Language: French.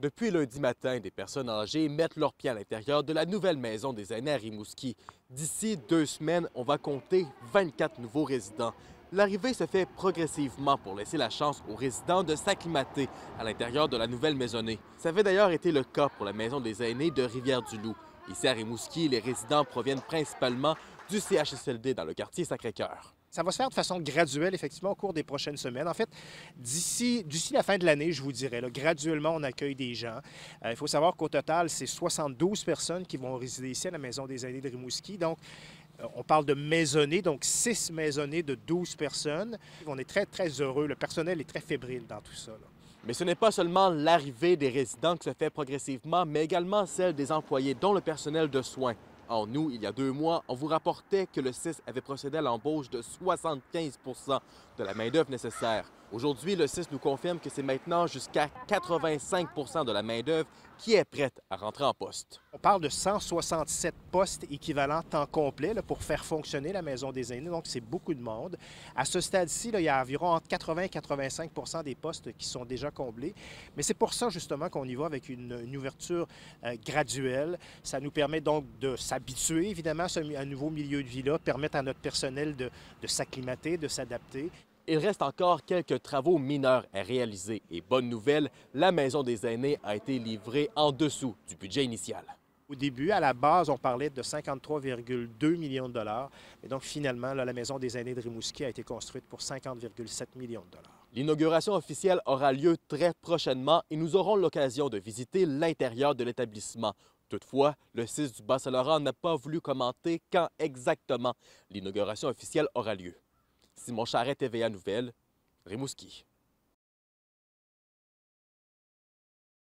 Depuis lundi matin, des personnes âgées mettent leurs pieds à l'intérieur de la nouvelle maison des aînés à Rimouski. D'ici 2 semaines, on va compter 24 nouveaux résidents. L'arrivée se fait progressivement pour laisser la chance aux résidents de s'acclimater à l'intérieur de la nouvelle maisonnée. Ça avait d'ailleurs été le cas pour la maison des aînés de Rivière-du-Loup. Ici à Rimouski, les résidents proviennent principalement du CHSLD dans le quartier Sacré-Cœur. Ça va se faire de façon graduelle, effectivement, au cours des prochaines semaines. En fait, d'ici la fin de l'année, je vous dirais, là, graduellement, on accueille des gens. Il faut savoir qu'au total, c'est 72 personnes qui vont résider ici à la Maison des aînés de Rimouski. Donc, on parle de maisonnées, donc 6 maisonnées de 12 personnes. On est très, très heureux. Le personnel est très fébrile dans tout ça, là. Mais ce n'est pas seulement l'arrivée des résidents qui se fait progressivement, mais également celle des employés, dont le personnel de soins. En août, il y a 2 mois, on vous rapportait que le CISSS avait procédé à l'embauche de 75 % de la main-d'œuvre nécessaire. Aujourd'hui, le CISSS nous confirme que c'est maintenant jusqu'à 85 % de la main-d'œuvre qui est prête à rentrer en poste. On parle de 167 postes équivalents temps complet là, pour faire fonctionner la Maison des aînés, donc c'est beaucoup de monde. À ce stade-ci, il y a environ entre 80 et 85 % des postes qui sont déjà comblés. Mais c'est pour ça, justement, qu'on y va avec une ouverture graduelle. Ça nous permet donc de s'habituer, évidemment, à un nouveau milieu de vie-là, permettre à notre personnel de s'acclimater, de s'adapter. Il reste encore quelques travaux mineurs à réaliser. Et bonne nouvelle, la Maison des aînés a été livrée en dessous du budget initial. Au début, à la base, on parlait de 53,2 millions de dollars. Et donc, finalement, là, la Maison des aînés de Rimouski a été construite pour 50,7 millions de dollars. L'inauguration officielle aura lieu très prochainement et nous aurons l'occasion de visiter l'intérieur de l'établissement. Toutefois, le CISSS du Bas-Saint-Laurent n'a pas voulu commenter quand exactement l'inauguration officielle aura lieu. Simon Charest, TVA Nouvelles, Rimouski.